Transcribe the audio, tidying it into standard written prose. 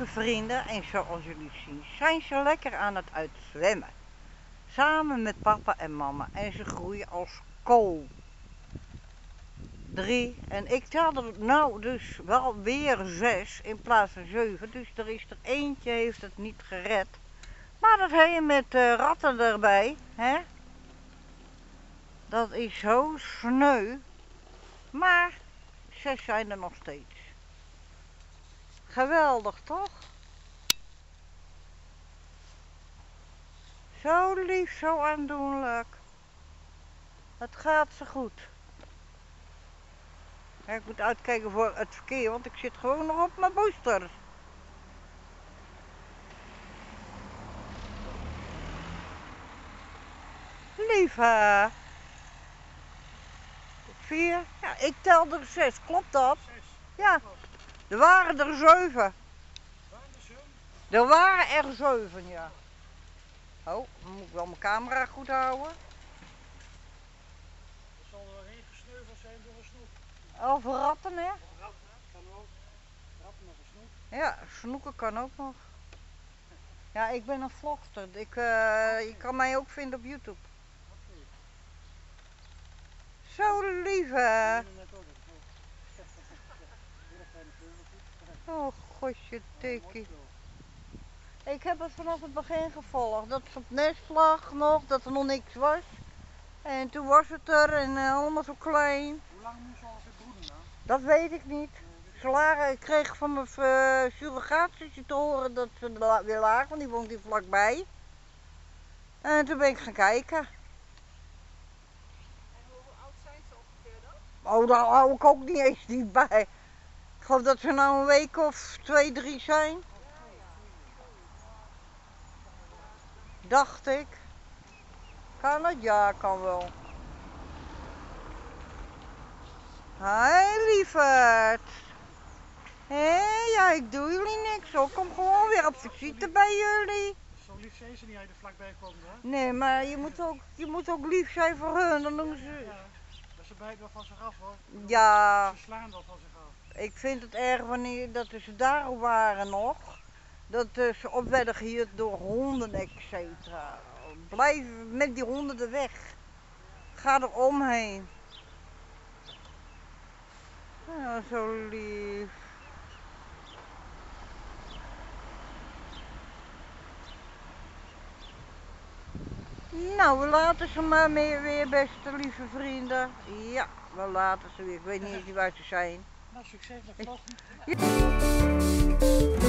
lieve vrienden, en zoals jullie zien zijn ze lekker aan het uitzwemmen. Samen met papa en mama, en ze groeien als kool. 3 en ik tel er nou dus wel weer 6 in plaats van 7, dus er is er eentje heeft het niet gered. Maar dat heen met ratten erbij, hè? Dat is zo sneu. Maar 6 zijn er nog steeds. Geweldig toch? Zo lief, zo aandoenlijk. Het gaat ze goed. Ja, ik moet uitkijken voor het verkeer, want ik zit gewoon nog op mijn booster. Lieve. 4. Ja, ik tel er 6. Klopt dat? 6. Ja. Er waren er 7. Er waren er 7, ja. Oh, dan moet ik wel mijn camera goed houden. Er zal er wel ingesneuveld zijn door een snoek. Oh, voor ratten, hè? Ratten, kan ook. Ratten of een snoek. Ja, snoeken kan ook nog. Ja, ik ben een vlogster. Je kan mij ook vinden op YouTube. Okay. Zo lieve. Oh, gosje tikkie. Ik heb het vanaf het begin gevolgd. Dat ze op nest lag nog, dat er nog niks was. En toen was het er en allemaal zo klein. Hoe lang moest ze ongeveer broeden dan? Dat weet ik niet. Ik kreeg van mijn surrogaatje te horen dat ze weer lagen, want die woont hier vlakbij. En toen ben ik gaan kijken. En hoe oud zijn ze ongeveer dan? Oh, daar hou ik ook niet eens niet bij. Ik geloof dat ze nou een week of 2, 3 zijn. Dacht ik. Kan het? Ja, kan wel. Hé, lieverd. Hé, ja, ik doe jullie niks hoor. Kom gewoon weer op visite bij jullie. Zo lief zijn ze niet als je er vlakbij komt, hè? Nee, maar je moet ook lief zijn voor hun, dan doen ze... Ja, ze bijten wel van zich af hoor. Ja. Ze slaan wel van zich af. Ik vind het erg wanneer dat ze daar waren nog. Dat ze op werden gehierd door honden, etc. Blijf met die honden de weg. Ga er omheen. Ja, zo lief. Nou, we laten ze maar mee weer, beste lieve vrienden. Ja, we laten ze weer. Ik weet niet eens waar ze zijn. Nou, succes met vloggen.